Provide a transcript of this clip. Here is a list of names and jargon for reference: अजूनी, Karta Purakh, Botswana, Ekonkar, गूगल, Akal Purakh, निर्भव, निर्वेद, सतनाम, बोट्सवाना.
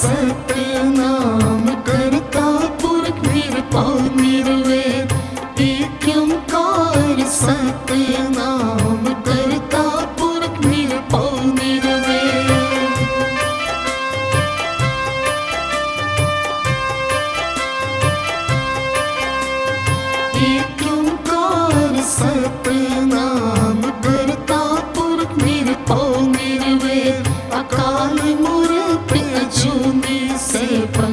सतनाम करता पुरख निर्भव निर्वेद एक ओंकार सतनाम करता पुरख निर्भव निर्वेद एक ओंकार सतनाम करता पुरख निर्भव निर्वेद अकाल मूर्ति अजूनी से